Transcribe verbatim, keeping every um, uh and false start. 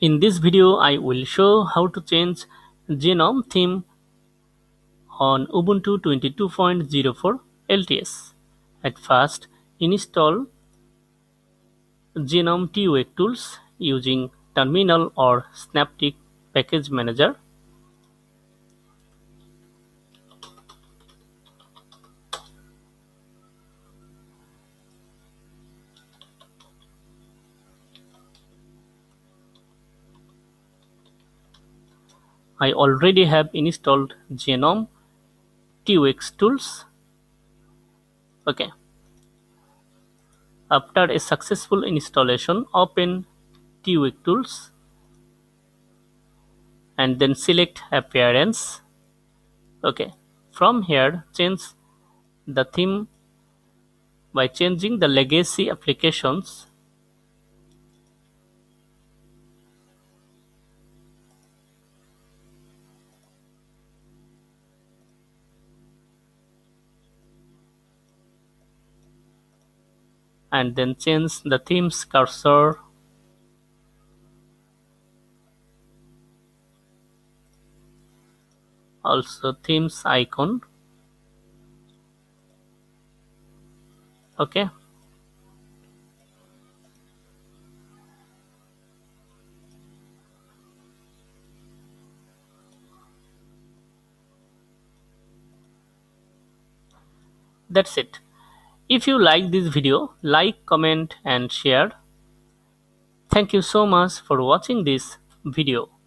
In this video, I will show how to change GNOME theme on Ubuntu twenty-two point oh four L T S. At first, install GNOME Tweaks tools using Terminal or Synaptic Package Manager. I already have installed GNOME Tweaks tools. Okay. After a successful installation, open Tweaks tools and then select Appearance. Okay. From here, change the theme by changing the legacy applications. And then change the theme's cursor also theme's icon. Okay, that's it. If you like this video, like, comment and share. Thank you so much for watching this video.